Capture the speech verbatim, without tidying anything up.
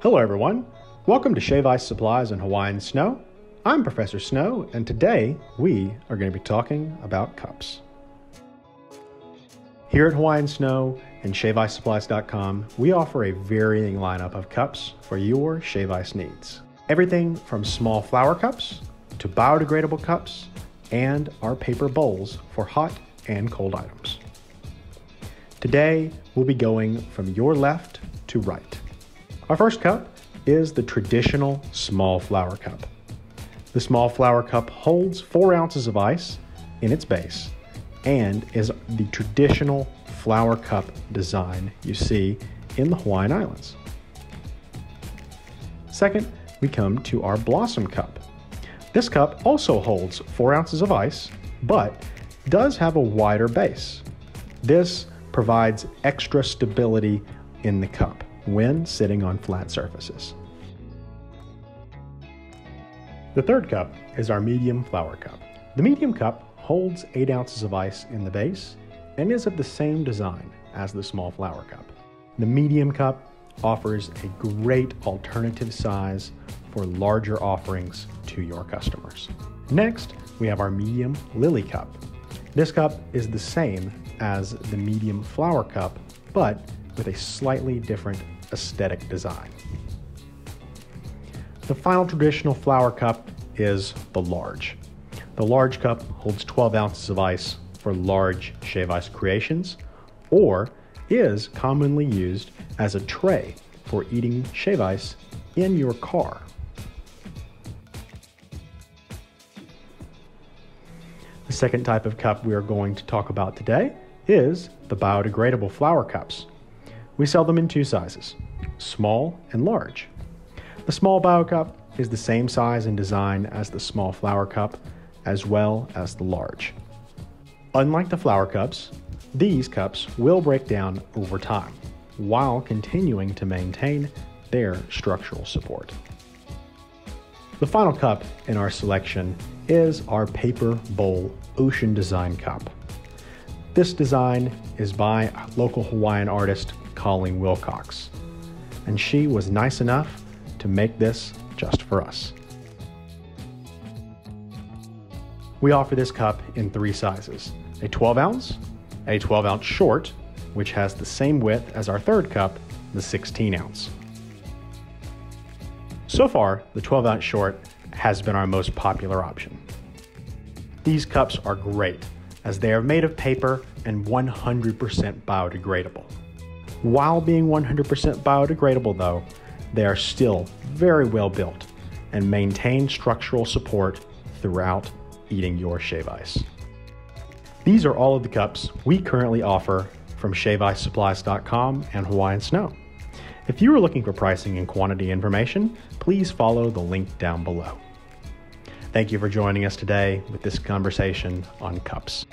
Hello everyone, welcome to Shave Ice Supplies and Hawaiian Snow. I'm Professor Snow, and today we are going to be talking about cups. Here at Hawaiian Snow and Shave Ice Supplies dot com, we offer a varying lineup of cups for your shave ice needs. Everything from small flower cups to biodegradable cups and our paper bowls for hot and cold items. Today, we'll be going from your left to right. Our first cup is the traditional small flower cup. The small flower cup holds four ounces of ice in its base and is the traditional flower cup design you see in the Hawaiian Islands. Second, we come to our blossom cup. This cup also holds four ounces of ice, but does have a wider base. This provides extra stability in the cup when sitting on flat surfaces. The third cup is our medium flower cup. The medium cup holds eight ounces of ice in the base and is of the same design as the small flower cup. The medium cup offers a great alternative size for larger offerings to your customers. Next, we have our medium lily cup. This cup is the same as the medium flower cup, but with a slightly different aesthetic design. The final traditional flower cup is the large. The large cup holds twelve ounces of ice for large shave ice creations, or is commonly used as a tray for eating shave ice in your car. The second type of cup we are going to talk about today is the biodegradable flower cups. We sell them in two sizes, small and large. The small bio cup is the same size and design as the small flower cup, as well as the large. Unlike the flower cups, these cups will break down over time while continuing to maintain their structural support. The final cup in our selection is our paper bowl ocean design cup. This design is by local Hawaiian artist Colleen Wilcox, and she was nice enough to make this just for us. We offer this cup in three sizes, a twelve ounce, a twelve ounce short, which has the same width as our third cup, the sixteen ounce. So far, the twelve ounce short has been our most popular option. These cups are great as they are made of paper and one hundred percent biodegradable. While being one hundred percent biodegradable though, they are still very well built and maintain structural support throughout eating your shave ice. These are all of the cups we currently offer from Shave Ice Supplies dot com and Hawaiian Snow. If you are looking for pricing and quantity information, please follow the link down below. Thank you for joining us today with this conversation on cups.